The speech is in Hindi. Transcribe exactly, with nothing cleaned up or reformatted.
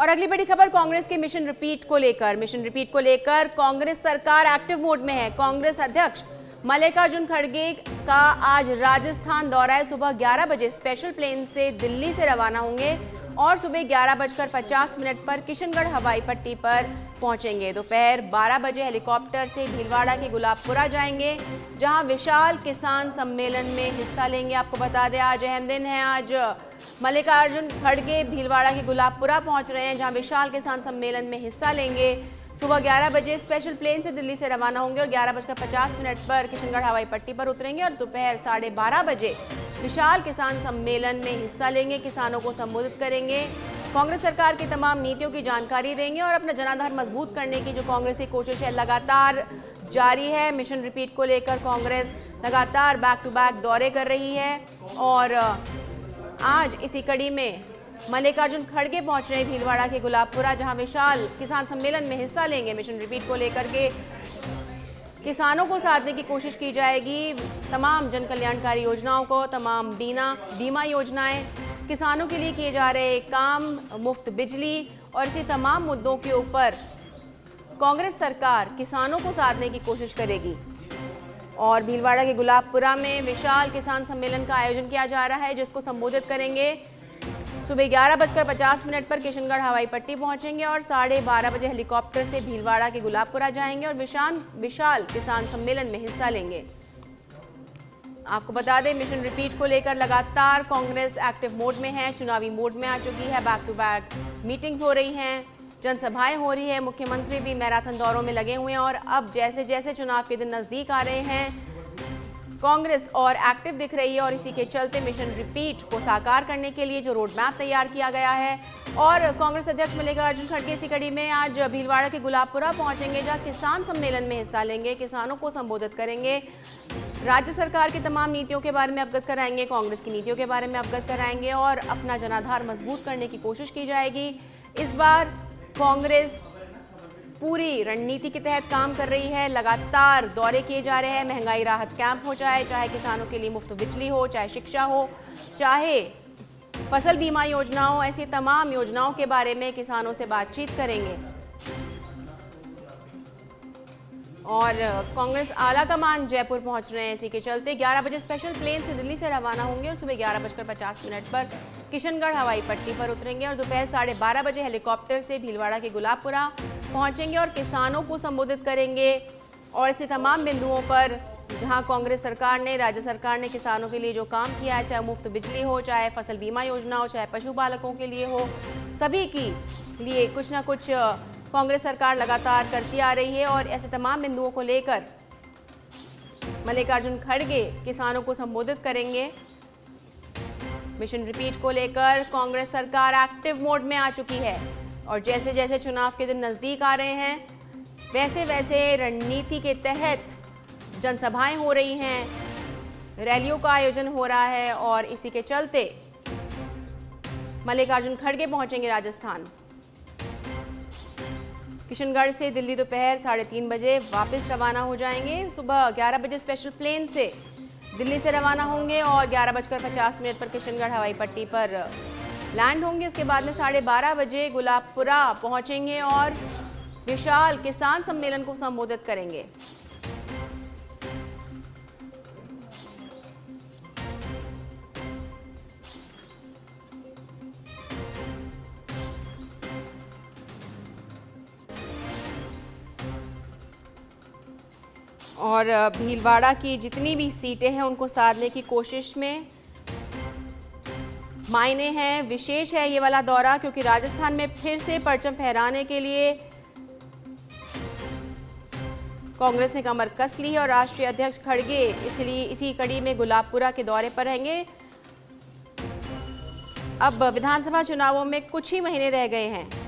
और अगली बड़ी खबर कांग्रेस के मिशन रिपीट को लेकर मिशन रिपीट को लेकर कांग्रेस सरकार एक्टिव मोड में है। कांग्रेस अध्यक्ष मल्लिकार्जुन खड़गे का आज राजस्थान दौरा है। सुबह ग्यारह बजे स्पेशल प्लेन से दिल्ली से रवाना होंगे और सुबह ग्यारह बजकर पचास मिनट पर किशनगढ़ हवाई पट्टी पर पहुंचेंगे। दोपहर बारह बजे हेलीकॉप्टर से भीलवाड़ा के गुलाबपुरा जाएंगे, जहां विशाल किसान सम्मेलन में हिस्सा लेंगे। आपको बता दें आज अहम दिन है। आज मल्लिकार्जुन खड़गे भीलवाड़ा के गुलाबपुरा पहुंच रहे हैं, जहां विशाल किसान सम्मेलन में हिस्सा लेंगे। सुबह ग्यारह बजे स्पेशल प्लेन से दिल्ली से रवाना होंगे और ग्यारह बजकर पचास मिनट पर किशनगढ़ हवाई पट्टी पर उतरेंगे और दोपहर साढ़े बारह बजे विशाल किसान सम्मेलन में हिस्सा लेंगे, किसानों को संबोधित करेंगे, कांग्रेस सरकार की तमाम नीतियों की जानकारी देंगे और अपना जनाधार मजबूत करने की जो कांग्रेस की कोशिश है लगातार जारी है। मिशन रिपीट को लेकर कांग्रेस लगातार बैक टू बैक दौरे कर रही है और आज इसी कड़ी में मल्लिकार्जुन खड़गे पहुंच रहे भीलवाड़ा के गुलाबपुरा, जहां विशाल किसान सम्मेलन में हिस्सा लेंगे। मिशन रिपीट को लेकर के किसानों को साधने की कोशिश की जाएगी, तमाम जन कल्याणकारी योजनाओं को, तमाम बीमा बीमा योजनाएं, किसानों के लिए किए जा रहे काम, मुफ्त बिजली और इसी तमाम मुद्दों के ऊपर कांग्रेस सरकार किसानों को साधने की कोशिश करेगी। और भीलवाड़ा के गुलाबपुरा में विशाल किसान सम्मेलन का आयोजन किया जा रहा है, जिसको संबोधित करेंगे। सुबह ग्यारह बजकर पचास मिनट पर किशनगढ़ हवाई पट्टी पहुंचेंगे और साढ़े बारह बजे हेलीकॉप्टर से भीलवाड़ा के गुलाबपुरा जाएंगे और विशाल विशाल किसान सम्मेलन में हिस्सा लेंगे। आपको बता दें मिशन रिपीट को लेकर लगातार कांग्रेस एक्टिव मोड में है, चुनावी मोड में आ चुकी है। बैक टू बैक मीटिंग्स हो रही हैं, जनसभाएं हो रही है, मुख्यमंत्री भी मैराथन दौरों में लगे हुए हैं और अब जैसे जैसे चुनाव के दिन नजदीक आ रहे हैं कांग्रेस और एक्टिव दिख रही है और इसी के चलते मिशन रिपीट को साकार करने के लिए जो रोड मैप तैयार किया गया है और कांग्रेस अध्यक्ष मल्लिकार्जुन खड़गे इसी कड़ी में आज भीलवाड़ा के गुलाबपुरा पहुंचेंगे, जहां किसान सम्मेलन में हिस्सा लेंगे, किसानों को संबोधित करेंगे, राज्य सरकार की तमाम नीतियों के बारे में अवगत कराएंगे, कांग्रेस की नीतियों के बारे में अवगत कराएंगे और अपना जनाधार मजबूत करने की कोशिश की जाएगी। इस बार कांग्रेस पूरी रणनीति के तहत काम कर रही है, लगातार दौरे किए जा रहे हैं। महंगाई राहत कैंप हो जाए, चाहे किसानों के लिए मुफ्त बिजली हो, चाहे शिक्षा हो, चाहे फसल बीमा योजना हो, ऐसी तमाम योजनाओं के बारे में किसानों से बातचीत करेंगे। और कांग्रेस आला कमान जयपुर पहुंच रहे हैं, इसी के चलते ग्यारह बजे स्पेशल प्लेन से दिल्ली से रवाना होंगे और सुबह ग्यारह बजकर पचास मिनट पर किशनगढ़ हवाई पट्टी पर उतरेंगे और दोपहर साढ़े बारह बजे हेलीकॉप्टर से भीलवाड़ा के गुलाबपुरा पहुंचेंगे और किसानों को संबोधित करेंगे और ऐसे तमाम बिंदुओं पर जहां कांग्रेस सरकार ने, राज्य सरकार ने किसानों के लिए जो काम किया है, चाहे मुफ्त बिजली हो, चाहे फसल बीमा योजना हो, चाहे पशुपालकों के लिए हो, सभी के लिए कुछ ना कुछ कांग्रेस सरकार लगातार करती आ रही है और ऐसे तमाम बिंदुओं को लेकर मल्लिकार्जुन खड़गे किसानों को संबोधित करेंगे। मिशन रिपीट को लेकर कांग्रेस सरकार एक्टिव मोड में आ चुकी है और जैसे जैसे चुनाव के दिन नज़दीक आ रहे हैं वैसे वैसे रणनीति के तहत जनसभाएं हो रही हैं, रैलियों का आयोजन हो रहा है और इसी के चलते मल्लिकार्जुन खड़गे पहुंचेंगे राजस्थान। किशनगढ़ से दिल्ली दोपहर साढ़े तीन बजे वापस रवाना हो जाएंगे। सुबह ग्यारह बजे स्पेशल प्लेन से दिल्ली से रवाना होंगे और ग्यारह बजकर पचास मिनट पर किशनगढ़ हवाई पट्टी पर लैंड होंगे। इसके बाद में साढ़े बारह बजे गुलाबपुरा पहुंचेंगे और विशाल किसान सम्मेलन को संबोधित करेंगे। और भीलवाड़ा की जितनी भी सीटें हैं उनको साधने की कोशिश में मायने हैं, विशेष है ये वाला दौरा, क्योंकि राजस्थान में फिर से परचम फहराने के लिए कांग्रेस ने कमर कस ली है और राष्ट्रीय अध्यक्ष खड़गे इसलिए इसी कड़ी में गुलाबपुरा के दौरे पर रहेंगे। अब विधानसभा चुनावों में कुछ ही महीने रह गए हैं।